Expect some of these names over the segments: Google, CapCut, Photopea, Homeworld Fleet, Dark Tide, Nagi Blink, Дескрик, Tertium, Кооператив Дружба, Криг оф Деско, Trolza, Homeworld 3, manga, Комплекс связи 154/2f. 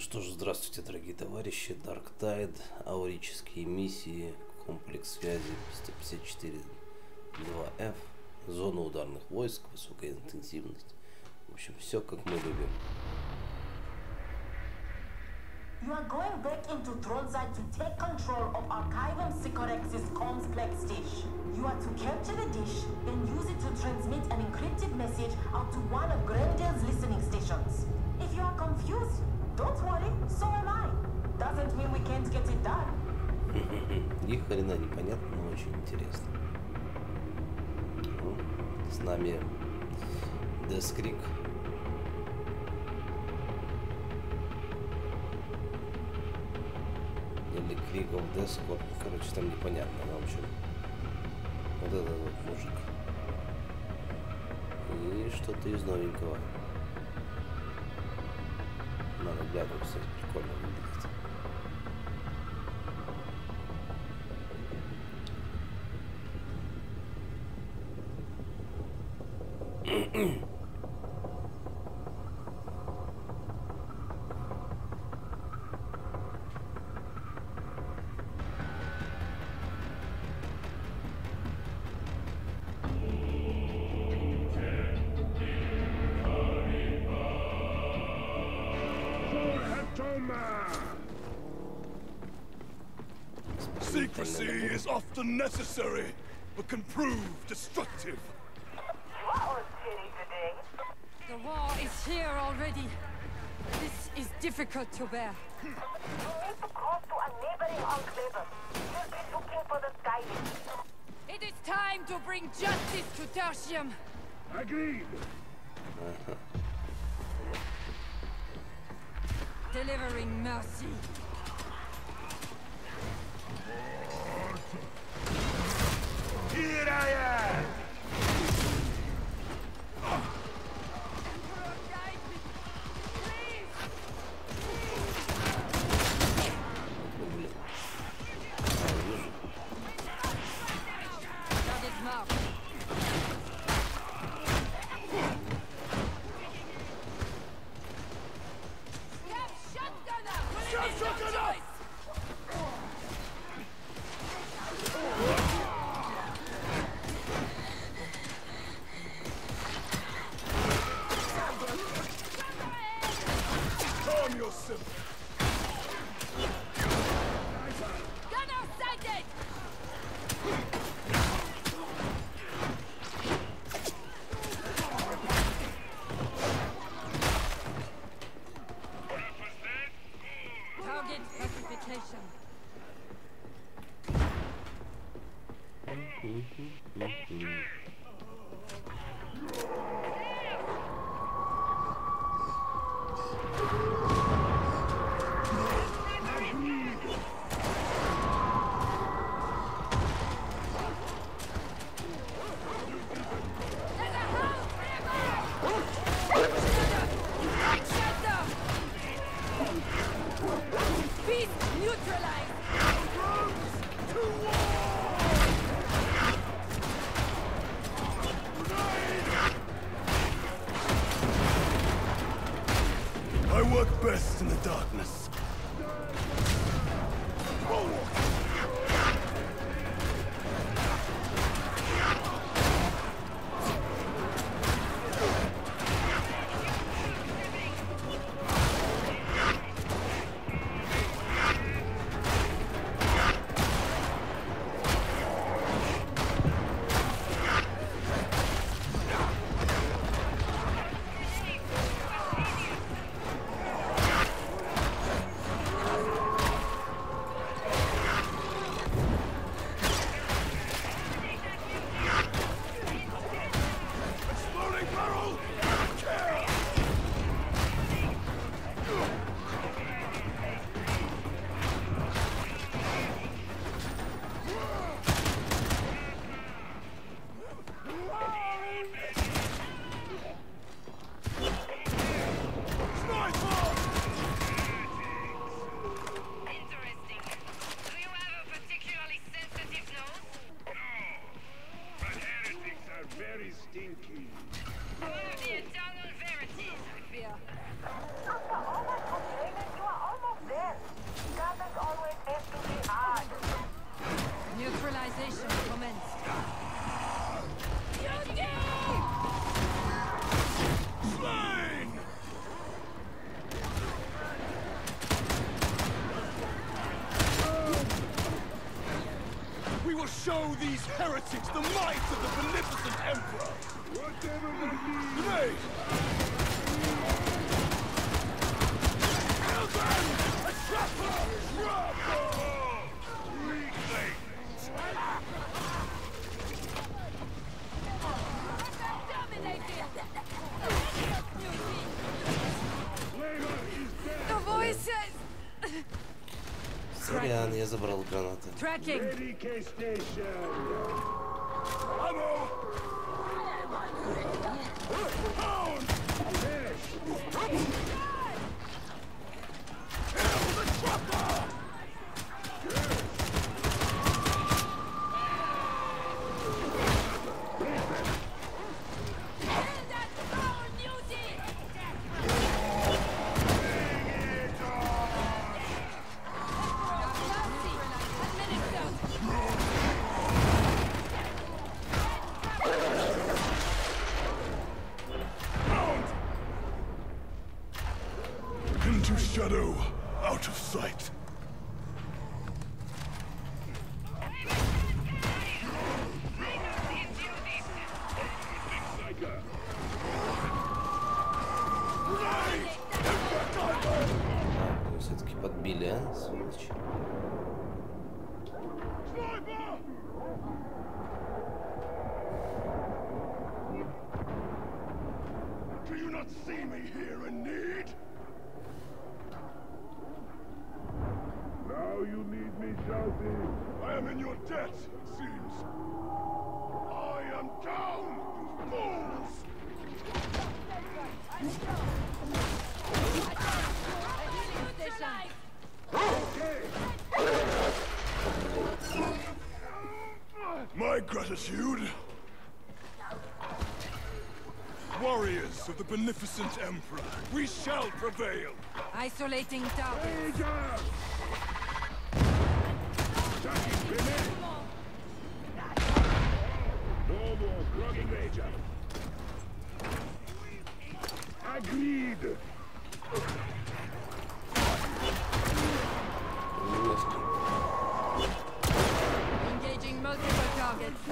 Ну что же, здравствуйте, дорогие товарищи. Dark Tide, аурические миссии, комплекс связи 154/2f, зона ударных войск, высокая интенсивность. В общем, все как мы любим. You are going back into Trolza to take control of Archivum Sycorex's complex dish. You are to capture the dish, then use it to transmit an encrypted message out to one of Grendel's listening stations. If you are confused, don't worry, so am I. Doesn't mean we can't get it done. Ни хрена непонятно, но очень интересно. С нами Дескрик. Или Криг оф Деско, короче, там непонятно, в общем. Вот этот вот мужик. И что-то из новенького. Надо глянуть, кстати, прикольно выглядит. Secrecy is often necessary, but can prove destructive. What was Jenny today? The war is here already. This is difficult to bear. You need to cross to a neighboring enclave. You'll be looking for the guidance. It is time to bring justice to Tertium. Agreed. Delivering mercy. Here I am! Emperor, guide me! Please! Please! Shut his mouth! We have shotgunner! Shotgunner! Best in the darkness. Show these heretics the might of the beneficent emperor. Whatever it means. Nay. Elven, a trapper, rubble. Reclaim. The voices. Сорян, я забрал гранаты. Beneficent Emperor, we shall prevail. Isolating towers. No more grogging, Major. Agreed. Engaging multiple targets.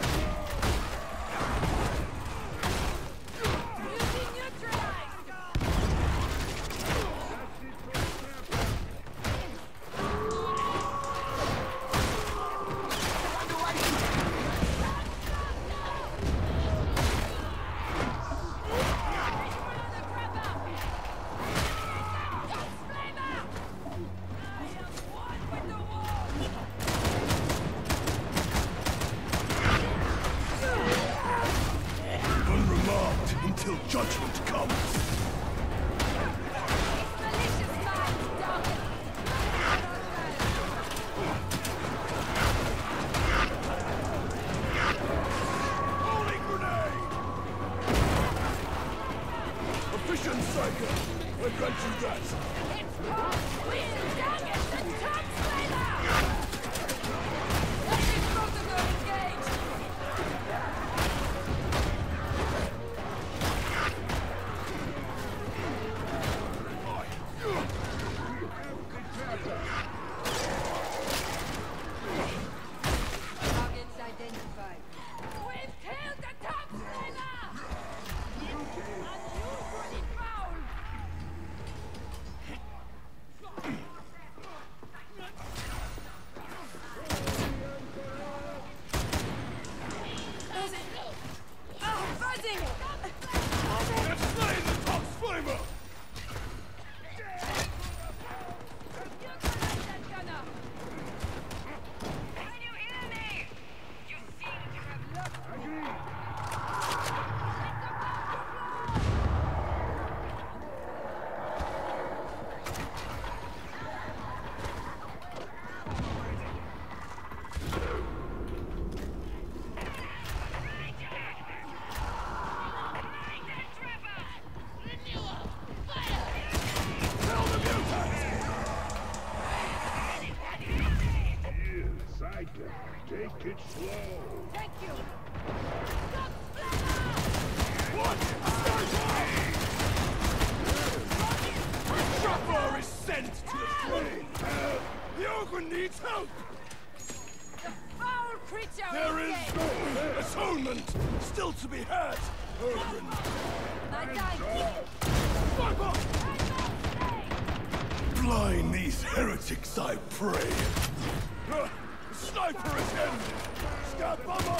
Needs help! The foul There is no atonement still to be had, Odin. Blind these heretics, I pray. Sniper is in. Scat bomber.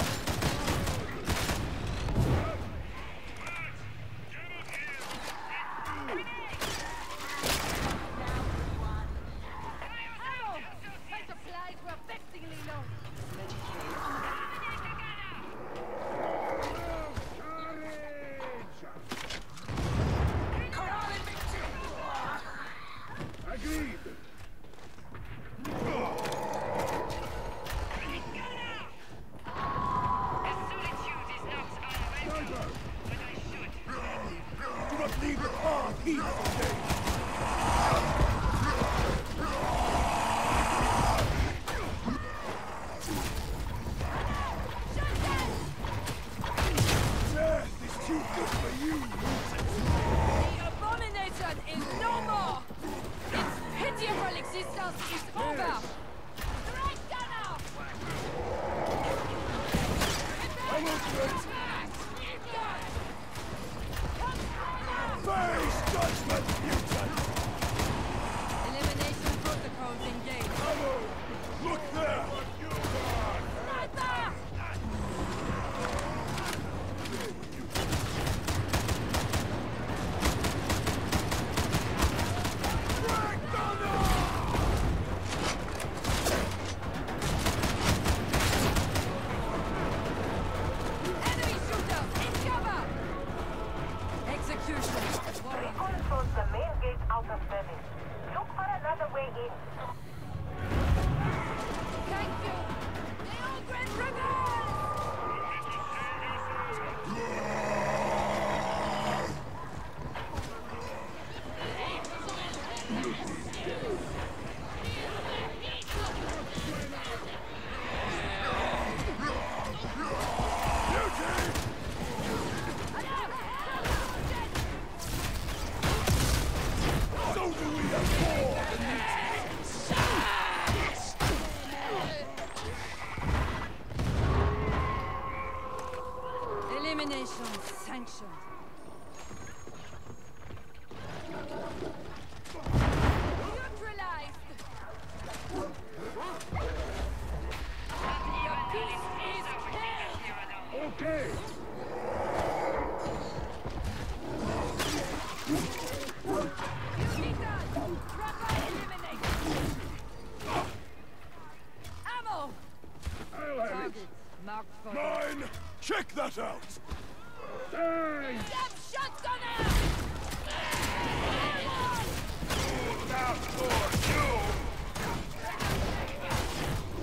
Check that out!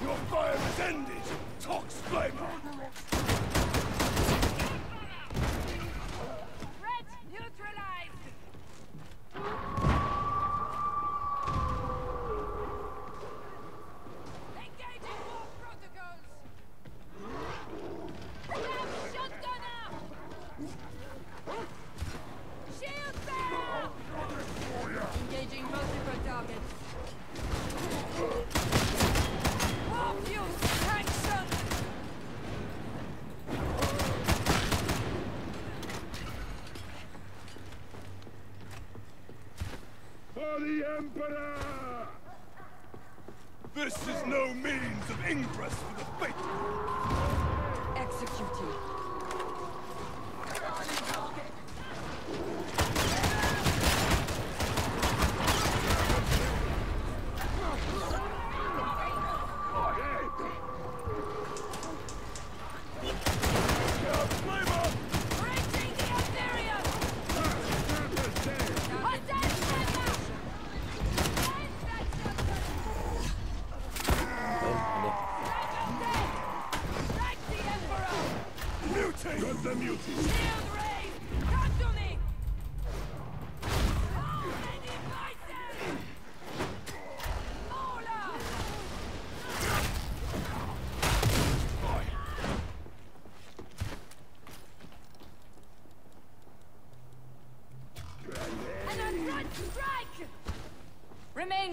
Your fire is ended, Tox Flamer! Threat neutralized! Engaging war protocols! Engaging multiple targets. War fuel action! For the Emperor! This is no means of ingress for the faithful. Executed.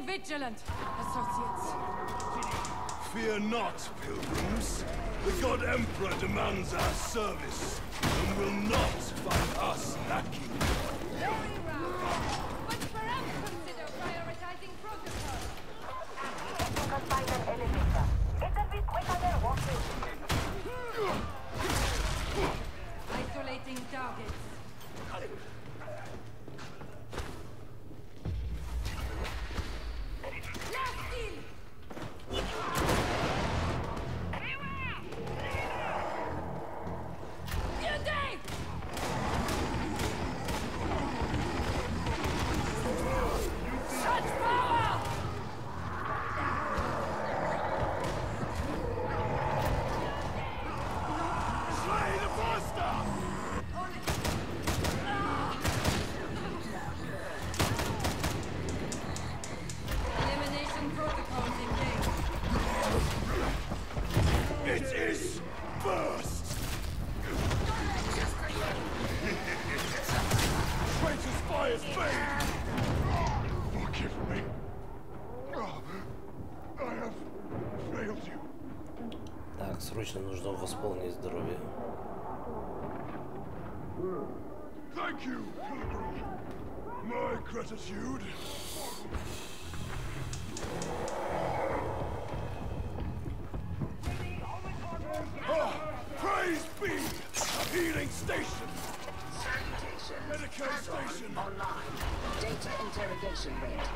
Vigilant, associates. Fear not, pilgrims. The God Emperor demands our service and will not find us lacking. But perhaps consider prioritizing protocol. You can find an elevator. It can be quicker than walking. Isolating targets. Нужно восполнить здоровье. Thank you, pilgrim. My gratitude. Praise be. Healing station. Sanitation. Medical station. Online. Data interrogation rate.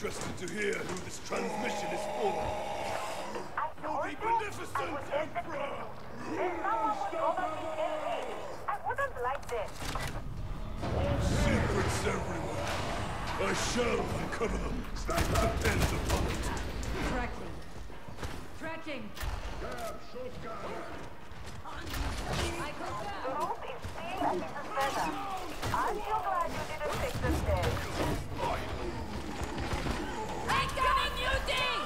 Interested to hear who this transmission is for. You'll be beneficent, Emperor! I wouldn't like this. Secrets everywhere. I shall recover them. Depends upon it. Tracking. Tracking. Grab shotgun. I go down. Growth is being at its best. I'm so glad you didn't take the stairs. I'm coming, you did!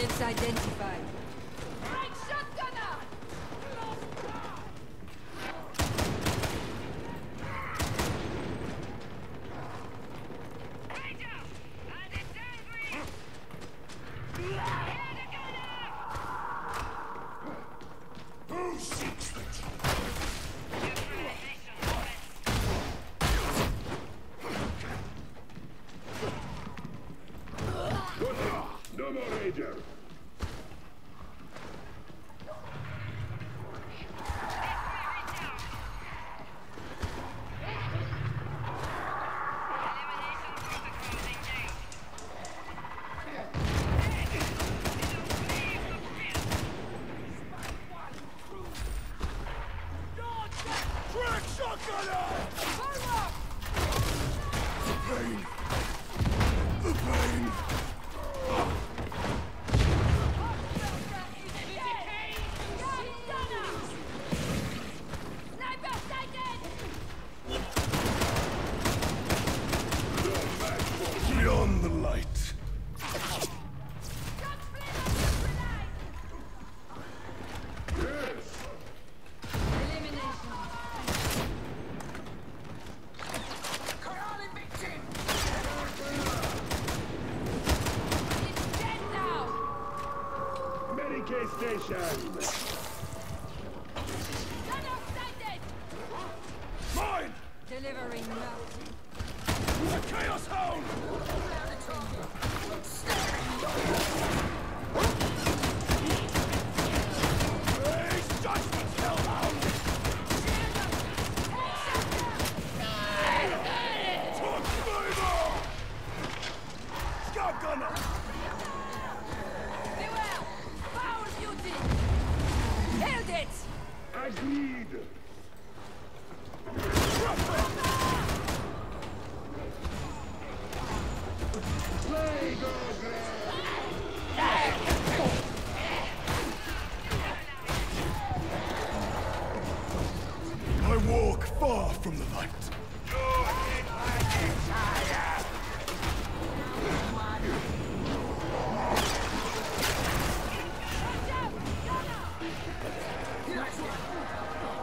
It's identified. Right, shotgunner! Right up! And it's angry! Head again! Who seeks the truth? No more ranger! Mine! Delivering nothing. The Chaos Hound! Raise judgment, Hellhound! Talk further! Scout Gunner! Agreed! Play, go, I walk far from the light. You hit my desire! Watch out, Gunner! Nice one!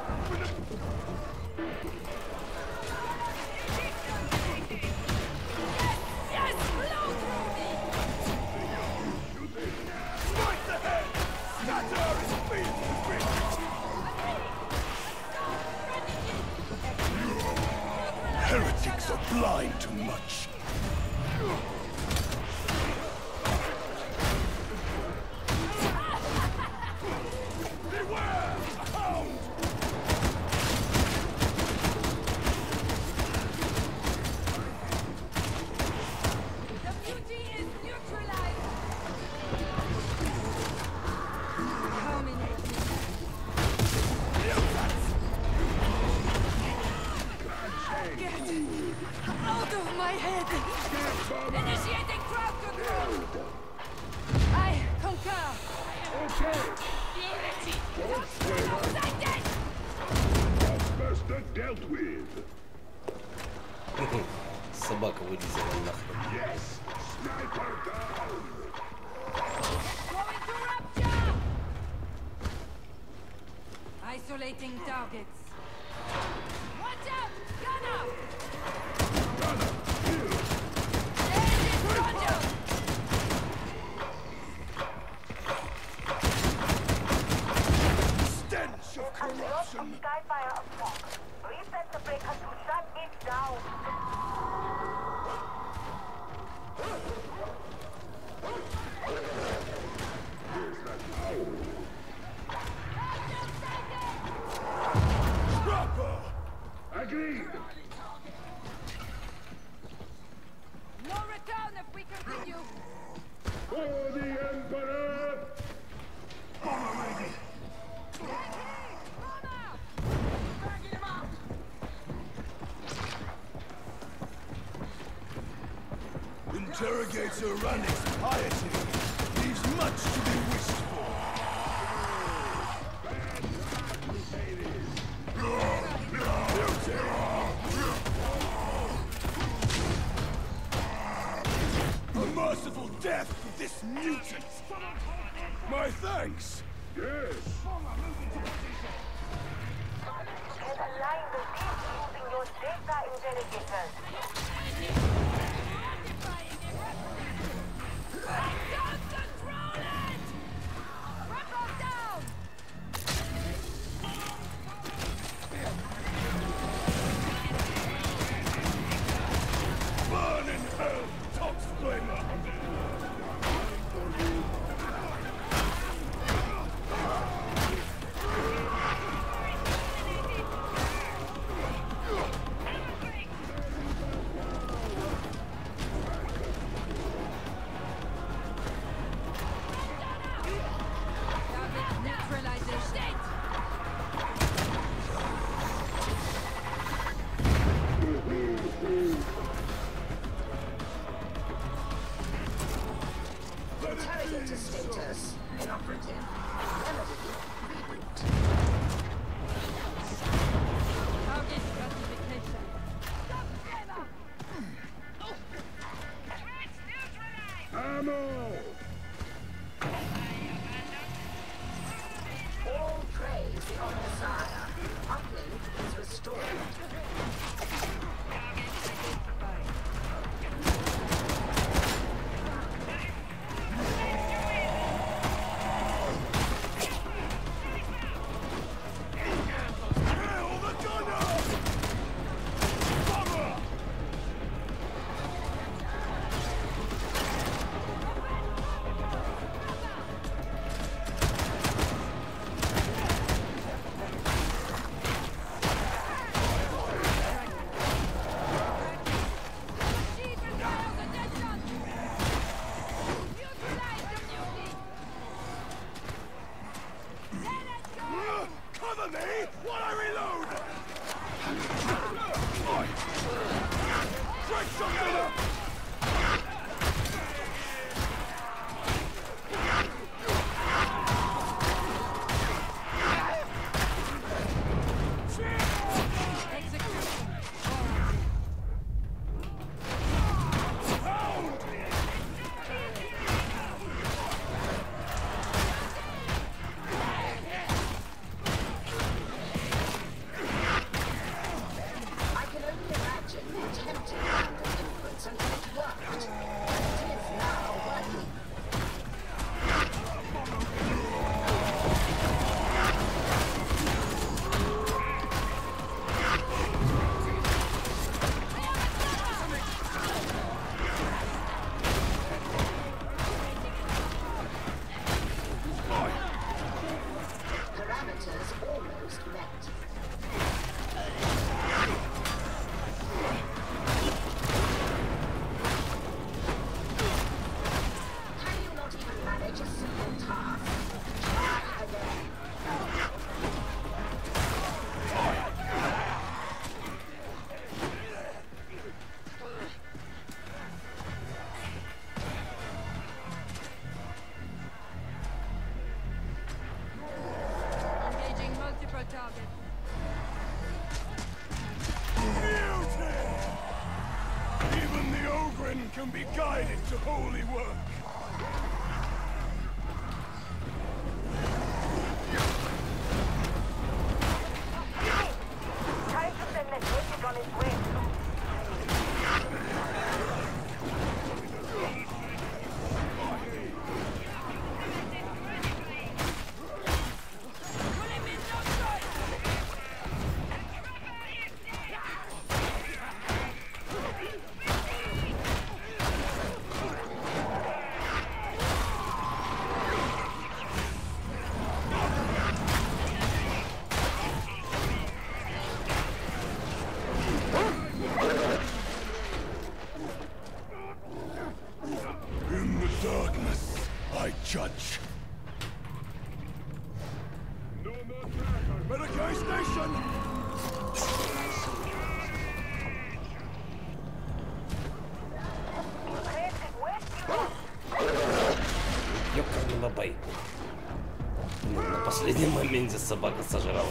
Собака вылезла нахрен. Interrogator Rannick's piety leaves much to be wished for. A merciful death for this mutant! My thanks! Yes! You've aligned the beast using your data interrogators. and be guided to holy work. Time to send the Mystic on his way. Собака сожрала.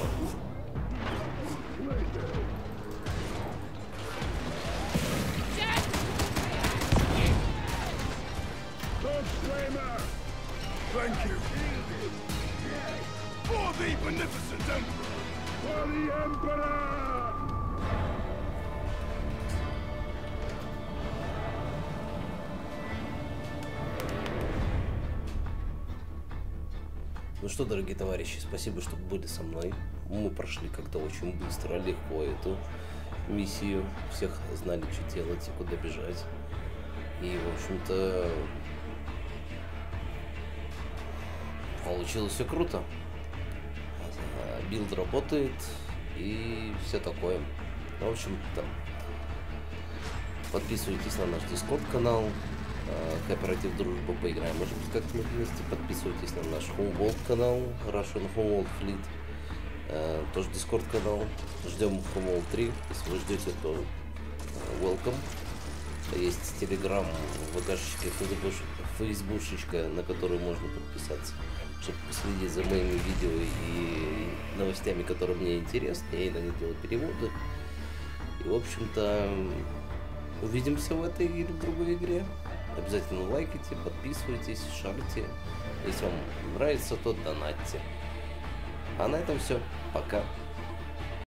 Ну что, дорогие товарищи, спасибо, что были со мной. Мы прошли как-то очень быстро, легко эту миссию. Всех знали, что делать и куда бежать. И, в общем-то, получилось все круто. Билд работает и все такое. В общем-то, подписывайтесь на наш Discord-канал. Кооператив Дружба, поиграем, может быть, как-то вместе. Подписывайтесь на наш Homeworld канал, Russian Homeworld Fleet, тоже Discord канал. Ждем Homeworld 3, если вы ждете, то welcome. Есть Telegram, ВКшечка, Фейсбушечка, на которую можно подписаться, чтобы следить за моими видео и новостями, которые мне интересны. Я иногда делаю переводы. И, в общем-то, увидимся в этой или другой игре. Обязательно лайкайте, подписывайтесь, шарьте. Если вам нравится, то донатьте. А на этом все. Пока.